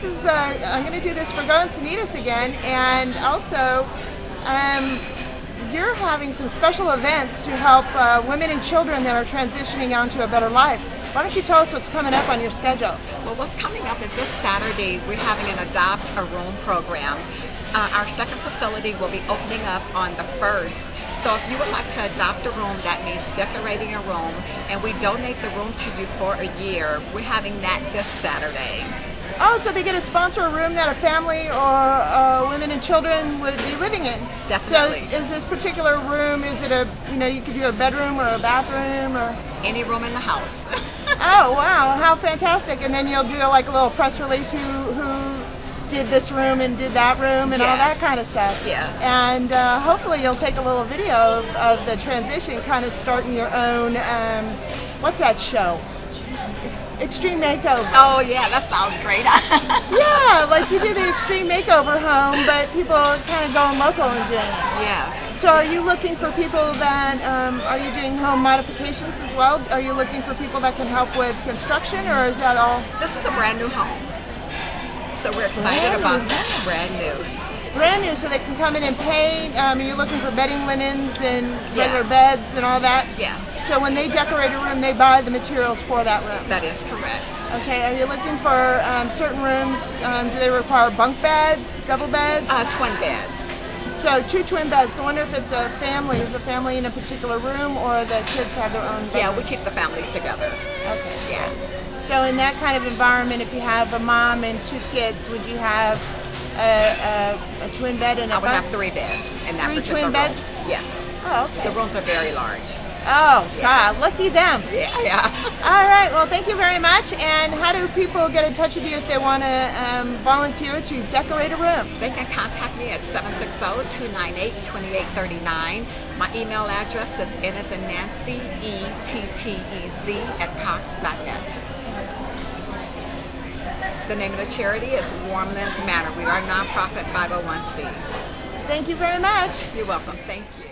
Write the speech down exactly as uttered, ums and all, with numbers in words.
this is, uh, I'm going to do this for Go Encinitas again, and also um, you're having some special events to help uh, women and children that are transitioning onto a better life. Why don't you tell us what's coming up on your schedule? Well, what's coming up is this Saturday we're having an Adopt a Room program. Uh, our second facility will be opening up on the first. So if you would like to adopt a room, that means decorating a room, and we donate the room to you for a year. We're having that this Saturday. Oh, so they get to sponsor a room that a family or uh, women and children would be living in. Definitely. So is this particular room, is it a, you know, you could do a bedroom or a bathroom or? Any room in the house. Oh, wow, how fantastic. And then you'll do like a little press release, who, who did this room and did that room and yes. all that kind of stuff. Yes. And uh, hopefully you'll take a little video of, of the transition, kind of starting your own, um, what's that show? Extreme Makeover. Oh yeah, that sounds great. Yeah, like you do the Extreme Makeover home, but people kind of going local and doing it. Yes. So are you looking for people that, um, are you doing home modifications as well? Are you looking for people that can help with construction, or is that all? This is a brand new home. So we're excited about that. Brand new. Brand new, so they can come in and paint. Um, are you looking for bedding linens and regular yes. beds and all that? Yes. So when they decorate a room, they buy the materials for that room? That is correct. Okay, are you looking for um, certain rooms, um, do they require bunk beds, double beds? Uh, twin beds. So two twin beds. I wonder if it's a family. Is a family in a particular room, or the kids have their own bedroom? Yeah, we keep the families together. Okay. Yeah. So in that kind of environment, if you have a mom and two kids, would you have A, a, a twin bed and a I would bunk? have three beds in that three particular twin beds? room. Yes. Oh, okay. The rooms are very large. Oh, yeah. God, lucky them. Yeah, yeah. All right, well, thank you very much. And how do people get in touch with you if they want to um, volunteer to decorate a room? They can contact me at seven six zero, two nine eight, two eight three nine. My email address is N as in Nancy, E T T E Z at cox dot net. The name of the charity is Warm Lands Manor. We are a nonprofit five oh one c. Thank you very much. You're welcome. Thank you.